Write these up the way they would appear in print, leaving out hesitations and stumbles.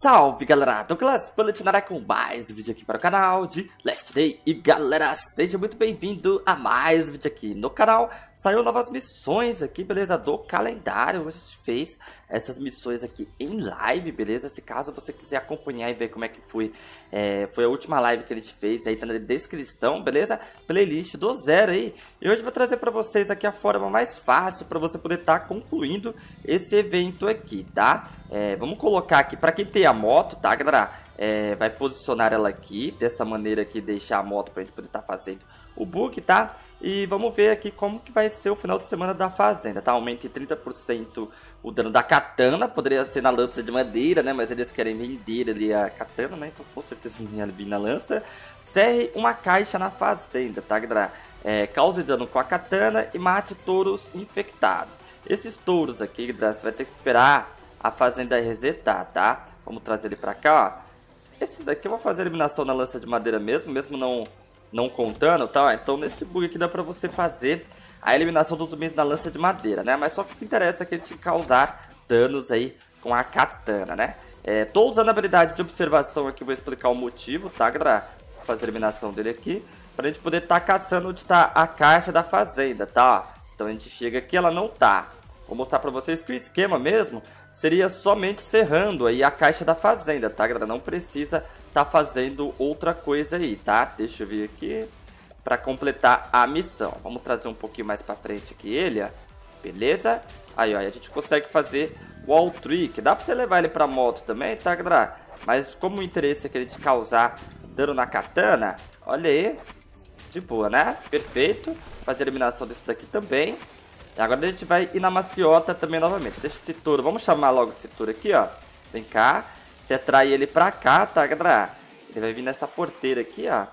Salve galera, Douglas Paletinara com mais vídeo aqui para o canal de Last Day. E galera, seja muito bem-vindo a mais vídeo aqui no canal. Saiu novas missões aqui, beleza? Do calendário, a gente fez essas missões aqui em live, beleza? Se caso você quiser acompanhar e ver como é que foi, foi a última live que a gente fez, aí tá na descrição, beleza? Playlist do zero aí. E hoje eu vou trazer para vocês aqui a forma mais fácil para você poder estar concluindo esse evento aqui, tá? Vamos colocar aqui, para quem tem a moto, tá galera, vai posicionar ela aqui dessa maneira aqui, deixar a moto pra gente poder estar fazendo o book, tá? E vamos ver aqui como que vai ser o final de semana da fazenda, tá? Aumenta em 30% o dano da katana, poderia ser na lança de madeira, né? Mas eles querem vender ali a katana, né? Então com certeza não ia vir na lança. Serre uma caixa na fazenda, tá galera? Cause dano com a katana e mate touros infectados. Esses touros aqui, galera, você vai ter que esperar a fazenda resetar, tá? Vamos trazer ele pra cá, ó. Esses aqui eu vou fazer eliminação na lança de madeira mesmo não contando, tá? Então nesse bug aqui dá pra você fazer a eliminação dos zumbis na lança de madeira, né? Mas só que o que interessa é que ele te causar danos aí com a katana, né? Tô usando a habilidade de observação aqui, vou explicar o motivo, tá, galera? Vou fazer a eliminação dele aqui, pra gente poder tá caçando onde tá a caixa da fazenda, tá? Então a gente chega aqui, ela não tá. Vou mostrar pra vocês que o esquema mesmo seria somente serrando aí a caixa da fazenda, tá, galera? Não precisa tá fazendo outra coisa aí, tá? Deixa eu vir aqui pra completar a missão. Vamos trazer um pouquinho mais pra frente aqui ele, ó. Beleza? Aí, ó, a gente consegue fazer wall trick. Dá pra você levar ele pra moto também, tá, galera? Mas como o interesse é que ele te causar dano na katana, olha aí. De boa, né? Perfeito. Fazer a eliminação desse daqui também. Agora a gente vai ir na maciota também novamente. Deixa esse touro, vamos chamar logo esse touro aqui, ó. Vem cá, você atrai ele pra cá, tá, galera? Ele vai vir nessa porteira aqui, ó.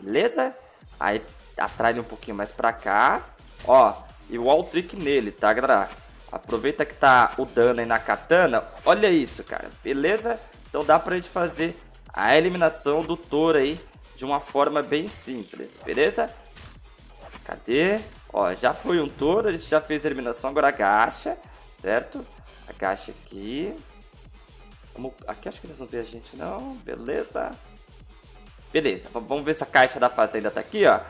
Beleza? Aí atrai ele um pouquinho mais pra cá. Ó, e wall trick nele, tá, galera? Aproveita que tá o dano aí na katana. Olha isso, cara, beleza? Então dá pra gente fazer a eliminação do touro aí de uma forma bem simples, beleza? Cadê? Ó, já foi um touro, a gente já fez a eliminação, agora agacha, certo? Agacha aqui. Vamos... Aqui acho que eles não veem a gente não, beleza? Beleza, vamos ver se a caixa da fazenda tá aqui, ó.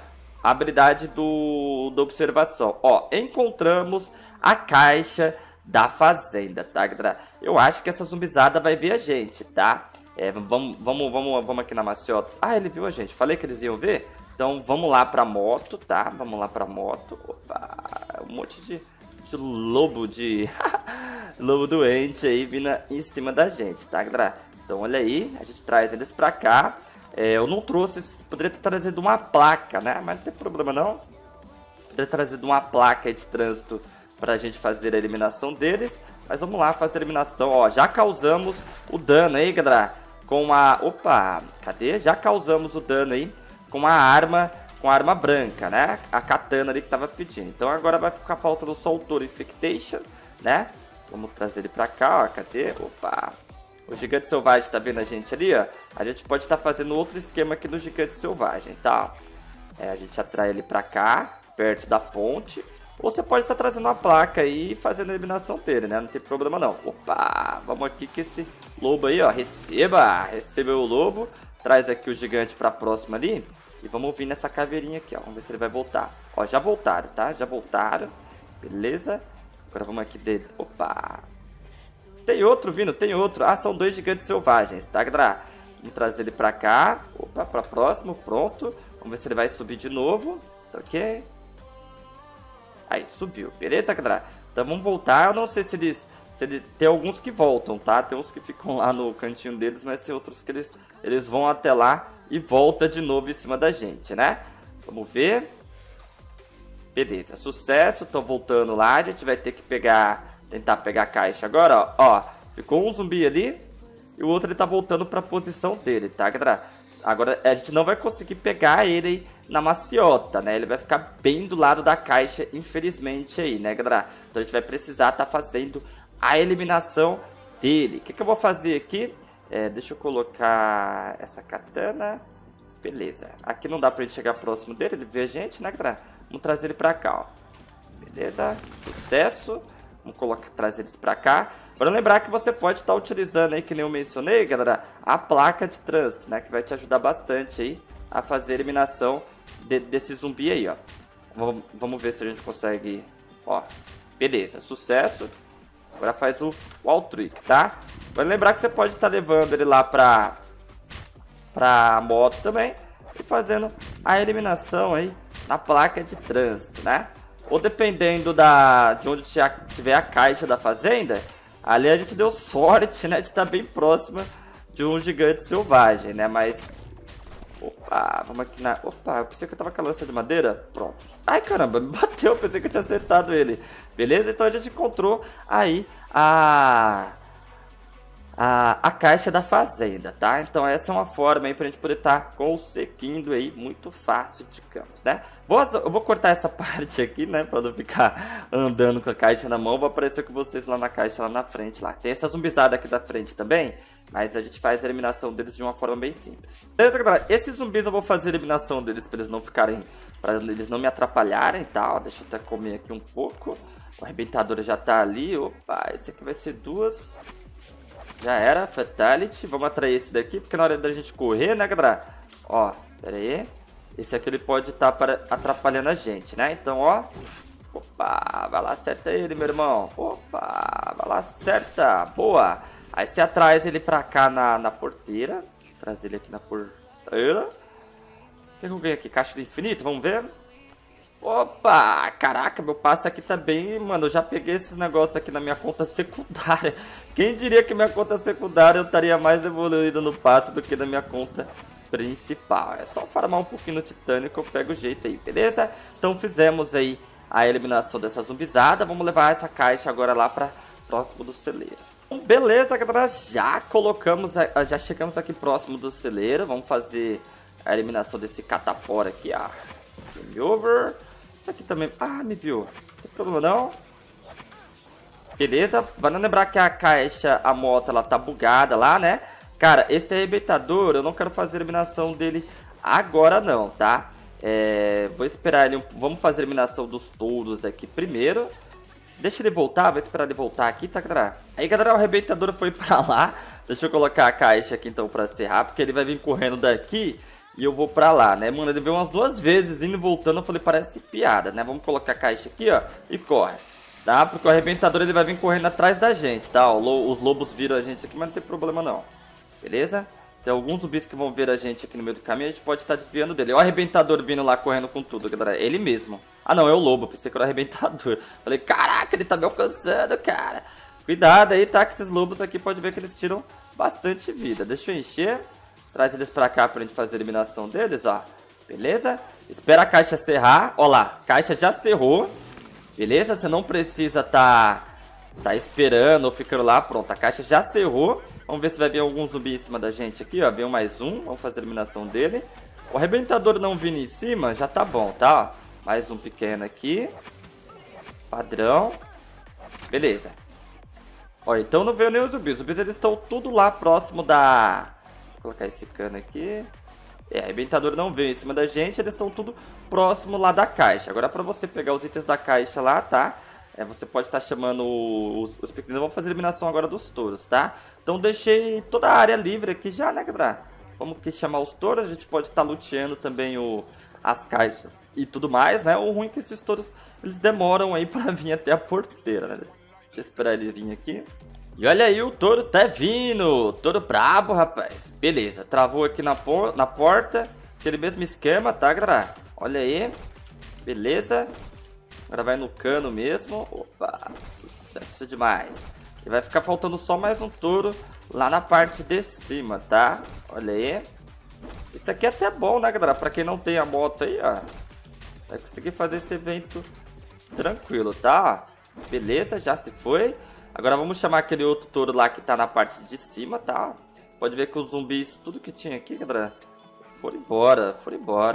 A habilidade do observação. Ó, encontramos a caixa da fazenda, tá, galera? Eu acho que essa zumbizada vai ver a gente, tá? Vamos aqui na maciota. Ah, ele viu a gente, falei que eles iam ver? Então vamos lá pra moto, tá? Vamos lá pra moto. Opa, um monte de lobo de... lobo doente aí vindo em cima da gente, tá, galera? Então olha aí, a gente traz eles pra cá. Eu não trouxe, poderia ter trazido uma placa, né? Mas não tem problema não. Poderia ter trazido uma placa aí de trânsito pra gente fazer a eliminação deles. Mas vamos lá fazer a eliminação, ó. Já causamos o dano aí, galera. Com a... Opa, cadê? Já causamos o dano aí. Com a arma branca, né? A katana ali que tava pedindo. Então agora vai ficar faltando só o touro infectation, né? Vamos trazer ele pra cá, ó. Cadê? Opa! O gigante selvagem tá vendo a gente ali, ó. A gente pode estar fazendo outro esquema aqui no gigante selvagem, tá? A gente atrai ele pra cá, perto da ponte. Ou você pode estar trazendo uma placa aí e fazendo a eliminação dele, né? Não tem problema não. Opa! Vamos aqui que esse lobo aí, ó. Receba! Recebeu o lobo. Traz aqui o gigante pra próxima ali. E vamos vir nessa caveirinha aqui, ó. Vamos ver se ele vai voltar. Ó, já voltaram, tá? Já voltaram. Beleza? Agora vamos aqui dele. Opa! Tem outro vindo, tem outro. Ah, são dois gigantes selvagens, tá, galera? Vamos trazer ele pra cá. Opa, pra próximo. Pronto. Vamos ver se ele vai subir de novo. Ok. Aí, subiu. Beleza, galera? Então vamos voltar. Eu não sei se eles... Tem alguns que voltam, tá? Tem uns que ficam lá no cantinho deles, mas tem outros que eles vão até lá e volta de novo em cima da gente, né? Vamos ver. Beleza, sucesso. Tô voltando lá. A gente vai ter que pegar... Tentar pegar a caixa agora, ó. Ficou um zumbi ali e o outro ele tá voltando pra posição dele, tá, galera? Agora a gente não vai conseguir pegar ele aí na maciota, né? Ele vai ficar bem do lado da caixa, infelizmente aí, né, galera? Então a gente vai precisar tá fazendo... a eliminação dele. O que eu vou fazer aqui? Deixa eu colocar essa katana. Beleza. Aqui não dá pra gente chegar próximo dele. Ele vê a gente, né, galera? Vamos trazer ele pra cá, ó. Beleza. Sucesso. Vamos colocar, trazer eles para cá. Para lembrar que você pode estar utilizando aí, que nem eu mencionei, galera, a placa de trânsito, né? Que vai te ajudar bastante aí a fazer a eliminação desse zumbi aí, ó. Vamos ver se a gente consegue, ó. Beleza, sucesso. Agora faz o alt trick, tá? Vai lembrar que você pode estar levando ele lá pra moto também e fazendo a eliminação aí na placa de trânsito, né? Ou dependendo de onde tiver a caixa da fazenda, ali a gente deu sorte, né, de estar bem próxima de um gigante selvagem, né? Mas, opa, vamos aqui na... Opa, eu pensei que eu tava com a lança de madeira. Pronto. Ai, caramba, me bateu, pensei que eu tinha acertado ele. Beleza? Então a gente encontrou aí a caixa da fazenda, tá? Então essa é uma forma aí pra gente poder estar conseguindo aí muito fácil, digamos, né? Eu vou cortar essa parte aqui, né? Pra não ficar andando com a caixa na mão. Vou aparecer com vocês lá na caixa, lá na frente, lá. Tem essa zumbizada aqui da frente também, mas a gente faz a eliminação deles de uma forma bem simples. Beleza, galera? Esses zumbis eu vou fazer a eliminação deles pra eles não ficarem... Pra eles não me atrapalharem, tá? Ó, deixa eu até comer aqui um pouco. O arrebentador já tá ali. Opa, esse aqui vai ser duas... Já era, fatality. Vamos atrair esse daqui, porque na hora da gente correr, né, galera? Ó, pera aí. Esse aqui ele pode estar atrapalhando a gente, né? Então, ó. Opa, vai lá, acerta ele, meu irmão. Opa, vai lá, acerta. Boa. Aí você atrai ele pra cá na porteira. Deixa eu trazer ele aqui na porteira. O que eu ganho aqui? Caixa do infinito, vamos ver. Opa, caraca, meu passe aqui tá bem, mano, eu já peguei esses negócios aqui na minha conta secundária. Quem diria que minha conta secundária eu estaria mais evoluído no passe do que na minha conta principal. É só farmar um pouquinho no titânio que eu pego o jeito aí, beleza? Então fizemos aí a eliminação dessa zumbizada, vamos levar essa caixa agora lá pra próximo do celeiro. Beleza, galera, já colocamos, já chegamos aqui próximo do celeiro, vamos fazer a eliminação desse catapora aqui, ó. Game over. Isso aqui também... Ah, me viu. Não tem problema não. Beleza. Vale lembrar que a caixa, a moto, ela tá bugada lá, né? Cara, esse arrebentador, eu não quero fazer a eliminação dele agora não, tá? Vou esperar ele... Vamos fazer a eliminação dos touros aqui primeiro. Deixa ele voltar. Vou esperar ele voltar aqui, tá, galera? Aí, galera, o arrebentador foi pra lá. Deixa eu colocar a caixa aqui, então, pra encerrar. Porque ele vai vir correndo daqui... E eu vou pra lá, né, mano? Ele veio umas duas vezes, indo e voltando. Eu falei, parece piada, né? Vamos colocar a caixa aqui, ó, e corre, tá? Porque o arrebentador, ele vai vir correndo atrás da gente, tá? Os lobos viram a gente aqui, mas não tem problema, não. Beleza? Tem alguns zumbis que vão ver a gente aqui no meio do caminho. A gente pode estar desviando dele. Ó, o arrebentador vindo lá, correndo com tudo, galera. Ele mesmo. Ah, não, é o lobo. Pensei que era o arrebentador. Falei, caraca, ele tá me alcançando, cara. Cuidado aí, tá? Que esses lobos aqui, pode ver que eles tiram bastante vida. Deixa eu encher. Traz eles pra cá pra gente fazer a eliminação deles, ó. Beleza? Espera a caixa serrar. Ó lá, a caixa já serrou. Beleza? Você não precisa tá esperando ou ficando lá. Pronto, a caixa já serrou. Vamos ver se vai vir algum zumbi em cima da gente aqui, ó. Veio mais um. Vamos fazer a eliminação dele. O arrebentador não vindo em cima, já tá bom, tá? Ó, mais um pequeno aqui. Padrão. Beleza. Ó, então não veio nenhum zumbi. Os zumbis, eles estão tudo lá próximo da... Vou colocar esse cano aqui. Arrebentador não veio em cima da gente. Eles estão tudo próximo lá da caixa. Agora pra você pegar os itens da caixa lá, tá? Você pode estar chamando os pequeninos. Vamos fazer a eliminação agora dos touros, tá? Então deixei toda a área livre aqui já, né, galera? Vamos que chamar os touros. A gente pode estar luteando também as caixas e tudo mais, né? O ruim é que esses touros, eles demoram aí pra vir até a porteira, né? Deixa eu esperar ele vir aqui. E olha aí, o touro tá vindo, touro brabo, rapaz. Beleza, travou aqui na porta, aquele mesmo esquema, tá, galera? Olha aí, beleza. Agora vai no cano mesmo, opa, sucesso demais. E vai ficar faltando só mais um touro lá na parte de cima, tá? Olha aí. Isso aqui é até bom, né, galera? Pra quem não tem a moto aí, ó, vai conseguir fazer esse evento tranquilo, tá? Beleza, já se foi. Agora vamos chamar aquele outro touro lá que tá na parte de cima, tá? Pode ver que os zumbis, tudo que tinha aqui, galera, foram embora,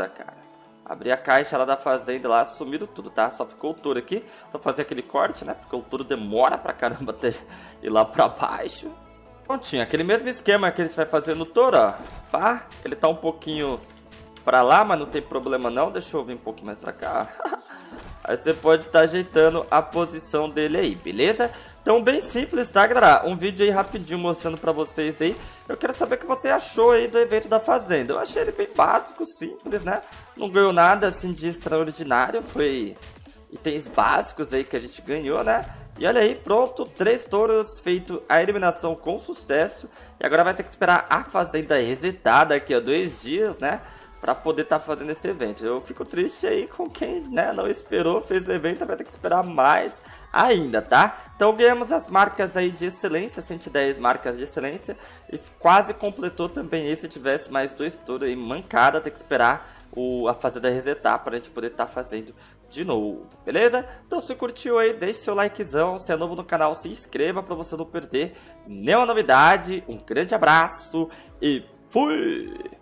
cara. Abri a caixa lá da fazenda lá, sumiram tudo, tá? Só ficou o touro aqui pra fazer aquele corte, né? Porque o touro demora pra caramba até ir lá pra baixo. Prontinho, aquele mesmo esquema que a gente vai fazer no touro, ó. Pá, ele tá um pouquinho pra lá, mas não tem problema não. Deixa eu vir um pouquinho mais pra cá. Aí você pode estar ajeitando a posição dele aí, beleza? Então, bem simples, tá, galera? Um vídeo aí rapidinho mostrando pra vocês aí. Eu quero saber o que você achou aí do evento da Fazenda. Eu achei ele bem básico, simples, né? Não ganhou nada, assim, de extraordinário. Foi itens básicos aí que a gente ganhou, né? E olha aí, pronto, 3 touros, feito a eliminação com sucesso. E agora vai ter que esperar a Fazenda resetar daqui a 2 dias, né? Pra poder estar fazendo esse evento. Eu fico triste aí com quem, né, não esperou, fez o evento, vai ter que esperar mais ainda, tá? Então ganhamos as marcas aí de excelência, 110 marcas de excelência, e quase completou também aí. Se tivesse mais 2 touros aí mancada, ter que esperar a Fazenda resetar pra gente poder estar fazendo de novo, beleza? Então se curtiu aí, deixe seu likezão, se é novo no canal, se inscreva pra você não perder nenhuma novidade. Um grande abraço e fui!